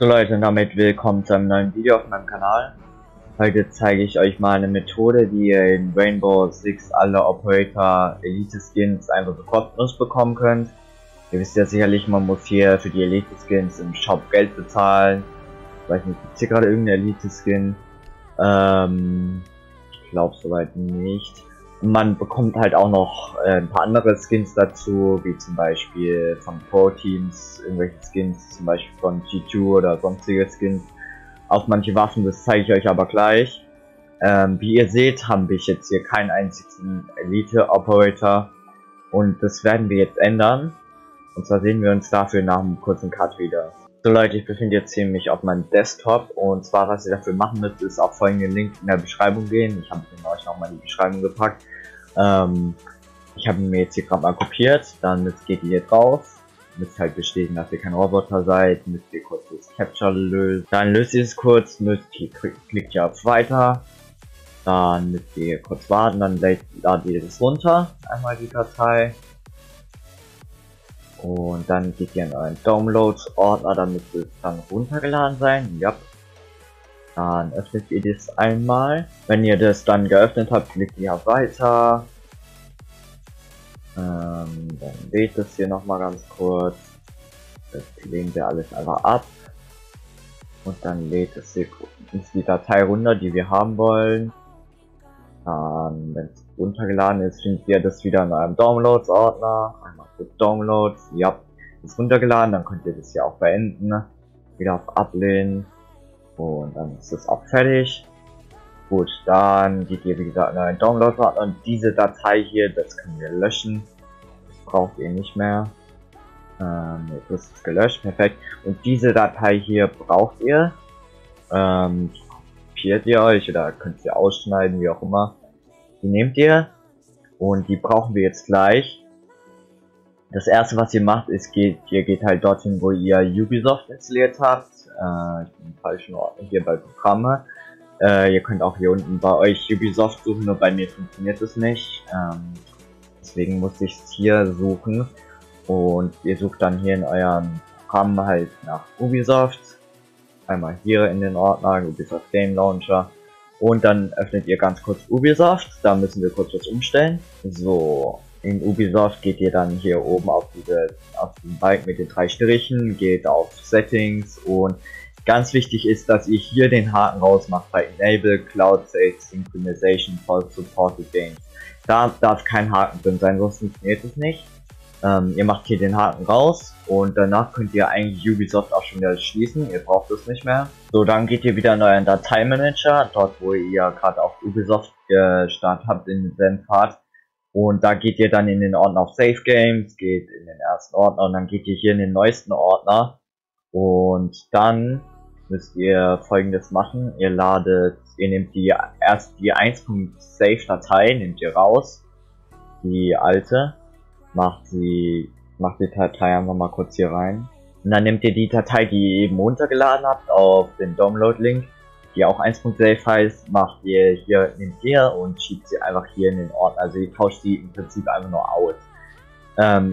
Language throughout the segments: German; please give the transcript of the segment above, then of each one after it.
So Leute, damit willkommen zu einem neuen Video auf meinem Kanal. Heute zeige ich euch mal eine Methode, wie ihr in Rainbow Six alle Operator Elite Skins einfach so kostenlos bekommen könnt. Ihr wisst ja sicherlich, man muss hier für die Elite Skins im Shop Geld bezahlen. Ich weiß nicht, gibt's hier gerade irgendeine Elite Skin? Ich glaube soweit nicht. Man bekommt halt auch noch ein paar andere Skins dazu, wie zum Beispiel von Pro-Teams, irgendwelche Skins, zum Beispiel von G2 oder sonstige Skins auf manche Waffen, das zeige ich euch aber gleich. Wie ihr seht, habe ich jetzt hier keinen einzigen Elite-Operator und das werden wir jetzt ändern. Und zwar sehen wir uns dafür nach einem kurzen Cut wieder. So Leute, ich befinde jetzt hier mich auf meinem Desktop und zwar, was ihr dafür machen müsst, ist auf folgenden Link in der Beschreibung gehen. Ich habe euch nochmal in die Beschreibung gepackt. Ich habe mir jetzt hier gerade mal kopiert, dann geht ihr hier drauf, müsst halt bestätigen, dass ihr kein Roboter seid, müsst ihr kurz das Capture lösen, dann löst ihr es kurz, klickt ihr auf Weiter, dann müsst ihr kurz warten, dann ladet ihr das runter, einmal die Datei. Und dann geht ihr in euren Downloads-Ordner, damit es dann runtergeladen sein. Ja. Dann öffnet ihr das einmal. Wenn ihr das dann geöffnet habt, klickt ihr auf Weiter. Dann lädt das hier nochmal ganz kurz. Das legen wir alles einfach ab. Und dann lädt es hier uns die Datei runter, die wir haben wollen. Dann, wenn es runtergeladen ist, findet ihr das wieder in eurem Downloads-Ordner. Downloads, ja, ist runtergeladen, dann könnt ihr das hier auch beenden, wieder auf Ablehnen und dann ist das auch fertig. Gut, dann geht ihr wie gesagt in einen Download-Ordner und diese Datei hier, das können wir löschen, das braucht ihr nicht mehr. Jetzt ist es gelöscht, perfekt. Und diese Datei hier braucht ihr, kopiert ihr euch oder könnt ihr ausschneiden, wie auch immer. Die nehmt ihr und die brauchen wir jetzt gleich. Das erste, was ihr macht, ist, ihr geht halt dorthin, wo ihr Ubisoft installiert habt. Ich bin im falschen Ordner hier bei Programme. Ihr könnt auch hier unten bei euch Ubisoft suchen, nur bei mir funktioniert es nicht. Deswegen muss ich es hier suchen. Und ihr sucht dann hier in eurem Programm halt nach Ubisoft. Einmal hier in den Ordner, Ubisoft Game Launcher. Und dann öffnet ihr ganz kurz Ubisoft. Da müssen wir kurz was umstellen. So. In Ubisoft geht ihr dann hier oben auf den Balken mit den 3 Strichen, geht auf Settings und ganz wichtig ist, dass ihr hier den Haken rausmacht bei Enable Cloud Save Synchronization for Supported Games. Da darf kein Haken drin sein, sonst funktioniert es nicht. Ihr macht hier den Haken raus und danach könnt ihr eigentlich Ubisoft auch schon wieder schließen, ihr braucht es nicht mehr. So, dann geht ihr wieder in euren Dateimanager, dort wo ihr gerade auf Ubisoft gestartet habt in den Pfad. Und da geht ihr dann in den Ordner auf Save Games, geht in den ersten Ordner und dann geht ihr hier in den neuesten Ordner. Und dann müsst ihr folgendes machen. Ihr nehmt erst die 1.save Datei, nehmt ihr raus, die alte, macht die Datei einfach mal kurz hier rein. Und dann nehmt ihr die Datei, die ihr eben runtergeladen habt, auf den Download-Link, die auch 1.save heißt, macht ihr hier, nehmt ihr und schiebt sie einfach hier in den Ordner. Also ihr tauscht sie im Prinzip einfach nur aus.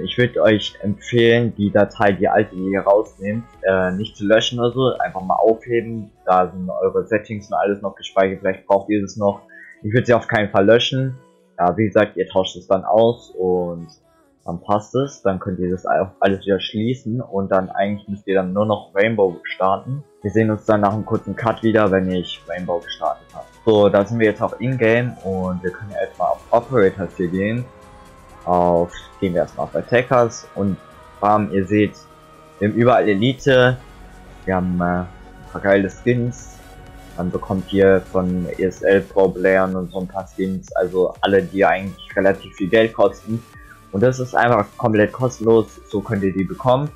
Ich würde euch empfehlen, die Datei, die alte, die ihr rausnehmt, nicht zu löschen oder so, einfach mal aufheben. Da sind eure Settings und alles noch gespeichert, vielleicht braucht ihr das noch. Ich würde sie auf keinen Fall löschen. Ja, wie gesagt, ihr tauscht es dann aus und dann passt es. Dann könnt ihr das alles wieder schließen und dann eigentlich müsst ihr dann nur noch Rainbow starten. Wir sehen uns dann nach einem kurzen Cut wieder, wenn ich Rainbow gestartet habe. So, da sind wir jetzt auch in-game und wir können erstmal auf Operators hier gehen. Gehen wir erstmal auf Attackers und bam, ihr seht, wir haben überall Elite. Wir haben ein paar geile Skins. Man bekommt hier von ESL Pro Playern und so ein paar Skins, also alle, die eigentlich relativ viel Geld kosten. Und das ist einfach komplett kostenlos, so könnt ihr die bekommen.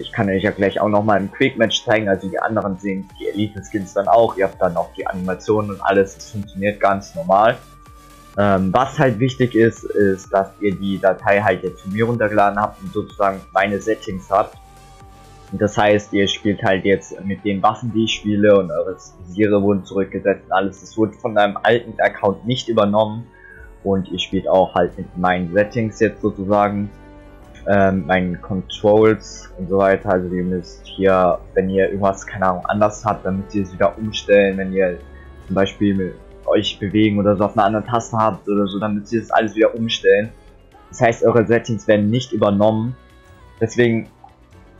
Ich kann euch ja gleich auch nochmal im Quick Match zeigen, also die anderen sehen die Elite Skins dann auch, ihr habt dann auch die Animationen und alles, es funktioniert ganz normal. Was halt wichtig ist, ist, dass ihr die Datei halt jetzt von mir runtergeladen habt und sozusagen meine Settings habt. Und das heißt, ihr spielt halt jetzt mit den Waffen, die ich spiele und eure Visiere wurden zurückgesetzt und alles, das wurde von einem alten Account nicht übernommen und ihr spielt auch halt mit meinen Settings jetzt sozusagen. meinen Controls und so weiter. Also ihr müsst hier, wenn ihr irgendwas, keine Ahnung, anders habt, dann müsst ihr es wieder umstellen. Wenn ihr zum Beispiel euch bewegen oder so auf einer anderen Taste habt oder so, dann müsst ihr das alles wieder umstellen. Das heißt, eure Settings werden nicht übernommen. Deswegen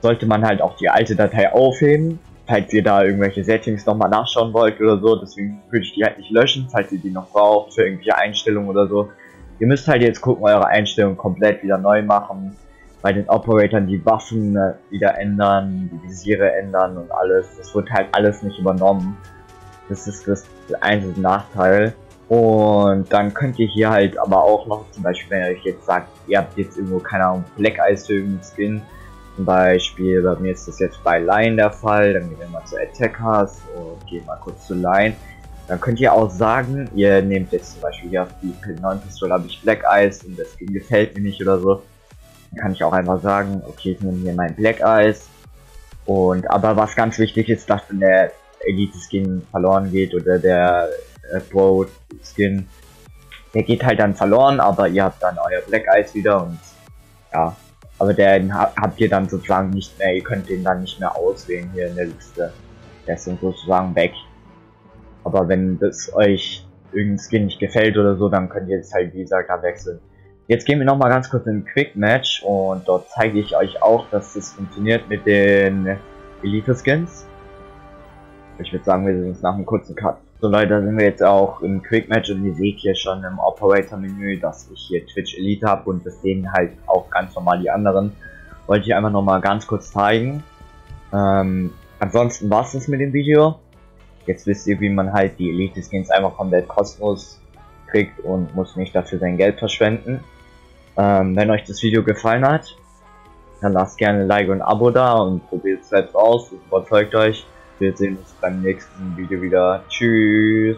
sollte man halt auch die alte Datei aufheben, falls ihr da irgendwelche Settings nochmal nachschauen wollt oder so. Deswegen würde ich die halt nicht löschen, falls ihr die noch braucht für irgendwelche Einstellungen oder so. Ihr müsst halt jetzt gucken, eure Einstellungen komplett wieder neu machen. Bei den Operatoren die Waffen wieder ändern, die Visiere ändern und alles. Das wird halt alles nicht übernommen. Das ist das einzige Nachteil. Und dann könnt ihr hier halt aber auch noch, zum Beispiel wenn ihr euch jetzt sagt, ihr habt jetzt irgendwo, keine Ahnung, Black Eyes für irgendeinen Skin, zum Beispiel, bei mir ist das jetzt bei Line der Fall, dann gehen wir mal zu Attackers und gehen mal kurz zu Line, dann könnt ihr auch sagen, ihr nehmt jetzt zum Beispiel hier auf die neuen Pistole habe ich Black Eyes und das Skin gefällt mir nicht oder so, dann kann ich auch einfach sagen, okay, ich nehme hier mein Black Eyes. Und aber was ganz wichtig ist, dass in der Elite Skin verloren geht oder der Broad Skin, der geht halt dann verloren, aber ihr habt dann euer Black Eyes wieder und ja, aber den habt ihr dann sozusagen nicht mehr, ihr könnt den dann nicht mehr auswählen hier in der Liste, der ist dann sozusagen weg. Aber wenn das euch irgendein Skin nicht gefällt oder so, dann könnt ihr es halt wie gesagt da wechseln. Jetzt gehen wir nochmal ganz kurz in ein Quick Match und dort zeige ich euch auch, dass das funktioniert mit den Elite Skins. Ich würde sagen, wir sehen uns nach einem kurzen Cut. So Leute, da sind wir jetzt auch im Quick Match und ihr seht hier schon im Operator-Menü, dass ich hier Twitch Elite habe und das sehen halt auch ganz normal die anderen. Wollte ich einfach nochmal ganz kurz zeigen. Ansonsten war es das mit dem Video. Jetzt wisst ihr, wie man halt die Elite Skins einfach komplett kostenlos kriegt und muss nicht dafür sein Geld verschwenden. Wenn euch das Video gefallen hat, dann lasst gerne ein Like und ein Abo da und probiert es selbst aus, es überzeugt euch. Wir sehen uns beim nächsten Video wieder. Tschüss.